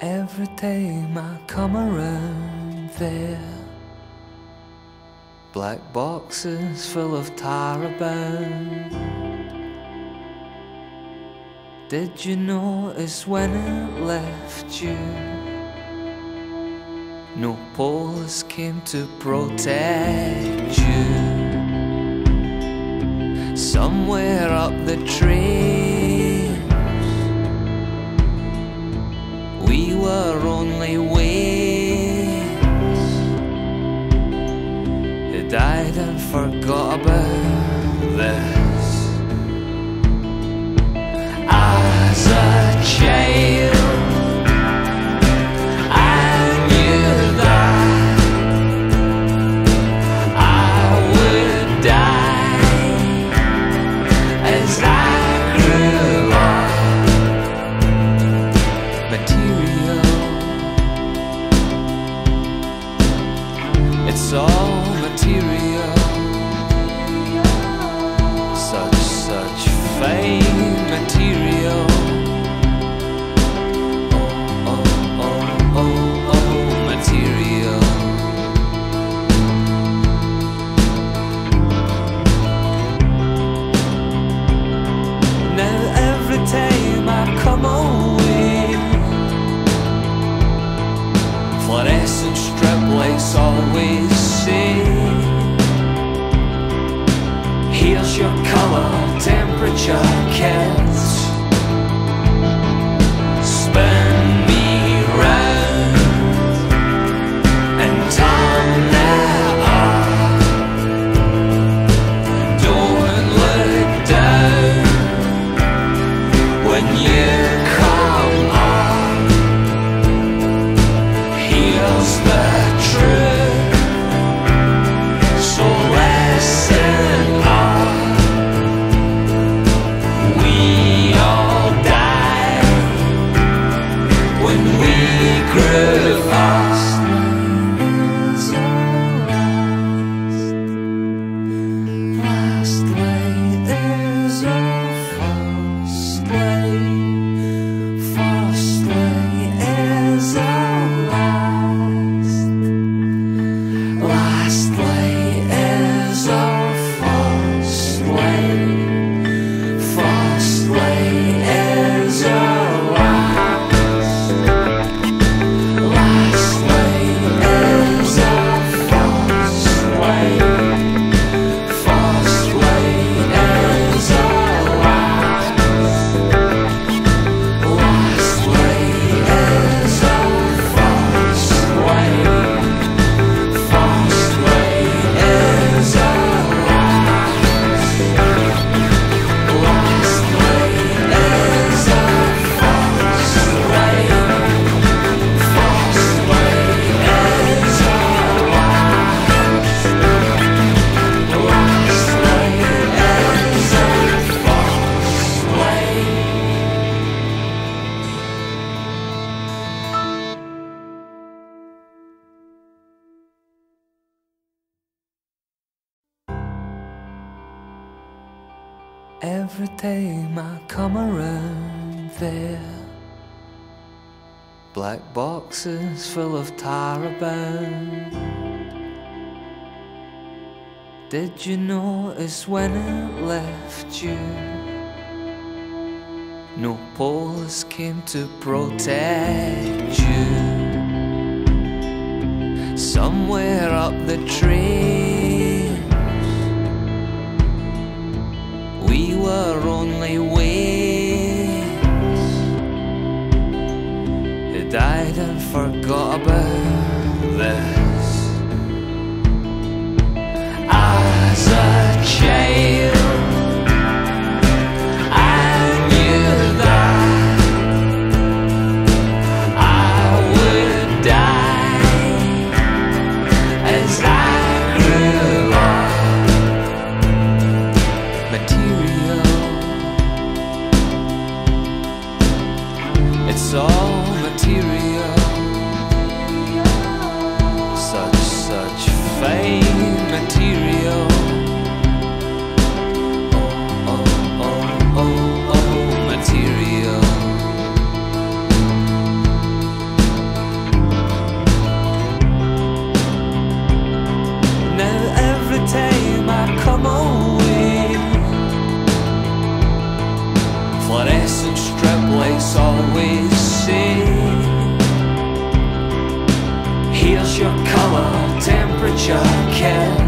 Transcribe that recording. Every time I come around there, black boxes full of tar abound. Did you notice when it left you, no police came to protect you? Somewhere up the trails, we were only waves. They died and forgot about this. As a child, I knew that I would die as I grew up. Material, it's all material. Such fame, material. Fluorescent strip lights always say, here's your colour, temperature, kids. Spin me round and turn it up. Don't look down when you full of tar abound. Did you notice when it left you, no police came to protect you? Somewhere up the trails, we were only waves. Died and forgot about this. As a child, I knew that I would die as I grew up. Material, it's all material. Such fine material. Material. an acid strip lace always say. Here's your color, temperature, kill.